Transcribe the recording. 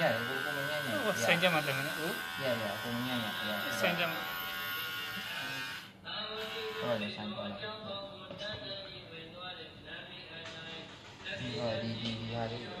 Ya, guru ku menyanyi. Oh, ya. Senja macam mana? Oh. Ya, ya, aku menyanyi. Ya. Senja. Oh, ada senja. Oh, di hari.